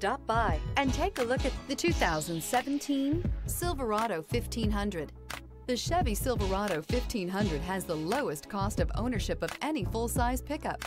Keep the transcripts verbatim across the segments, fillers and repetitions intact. Stop by and take a look at the two thousand seventeen Silverado fifteen hundred. The Chevy Silverado fifteen hundred has the lowest cost of ownership of any full-size pickup.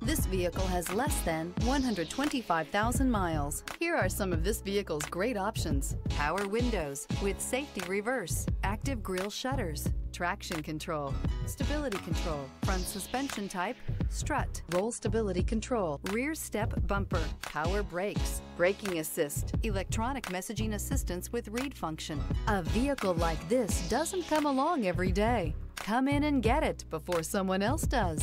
This vehicle has less than one hundred twenty-five thousand miles. Here are some of this vehicle's great options: power windows with safety reverse, active grille shutters, traction control, stability control, front suspension type, strut, roll stability control, rear step bumper, power brakes, braking assist, electronic messaging assistance with read function. A vehicle like this doesn't come along every day. Come in and get it before someone else does.